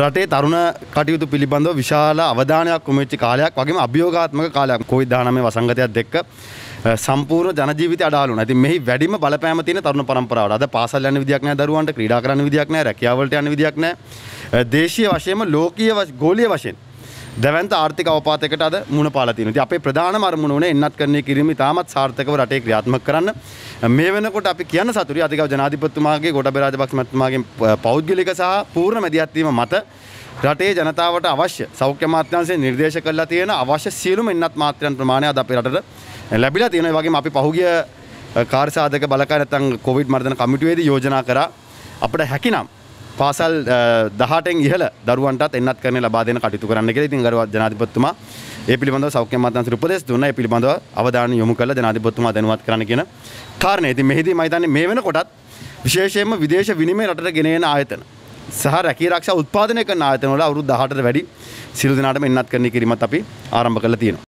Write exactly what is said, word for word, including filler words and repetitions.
රටේ තරුණ කටයුතු පිළිබඳව විශාල අවධානයක් යොමු වෙච්ච කාලයක් වගේම අභියෝගාත්මක කාලයක් කොවිඩ් දහනවය වසංගතයත් එක්ක සම්පූර්ණ ජන ජීවිතය අඩාල වුණා. ඉතින් මෙහි වැඩිම බලපෑම තියෙන තරුණ පරම්පරාවට. අද පාසල් යන විදියක් නැහැ දරුවන්ට, ක්‍රීඩා කරන්න විදියක් නැහැ, රැකියාව වලට යන්න විදියක් නැහැ. දේශීය වශයෙන්ම ලෝකීය ගෝලීය වශයෙන් දැවැන්ත ආර්ථික අවපාතයකට අද මුහුණ පාලා තියෙනවා. ඉතින් අපේ ප්‍රධානම අරමුණ වුණේ එන්නත්කරණය කිරීම ඉතාමත් සාර්ථකව රටේ ක්‍රියාත්මක කරන්න. මේ වෙනකොට අපි කියන සතුටුයි අධිකව ජනාධිපතිතුමාගේ ගෝඨාභය රාජපක්ෂතුමාගේ පෞද්ගලික සහ පූර්ණ මැදිහත් වීම මත රටේ ජනතාවට අවශ්‍ය සෞඛ්‍ය අමාත්‍යාංශය නිර්දේශ කරලා තියෙන අවශ්‍ය සියලුම එන්නත් මාත්‍රයන් ප්‍රමාණය අද අපේ රටට ලැබිලා තියෙනවා. ඒ වගේම අපි පහුගිය කාර්යසාධක බලකාය නැත්නම් කොවිඩ් මර්ධන කමිටුවේදී යෝජනා කරා අපිට හැකිනම් පාසල් දහටෙන් ඉහළ දරුවන්ටත් එන්නත්කරණය ලබා දෙන කටයුතු කරන්න කියලා. ඉතින් ගරු ජනාධිපතිතුමා ඒ පිළිබඳව සෞඛ්‍ය අමාත්‍යාංශයට උපදෙස් දුන්නා. ඒ පිළිබඳව අවධානය යොමු කළ ජනාධිපතිතුමා දැනුවත් කරන්න කියන කාරණේ. ඉතින් මෙහිදී මම හිතන්නේ මේ වෙනකොටත් විශේෂයෙන්ම විදේශ විනිමය රටට ගෙන එන ආයතන සහ රැකී ආරක්ෂා උත්පාදනය කරන ආයතන වල අවුරුදු දහටට වැඩි සියලු දෙනාටම එන්නත්කරණය කිරීමත් අපි ආරම්භ කරලා තියෙනවා.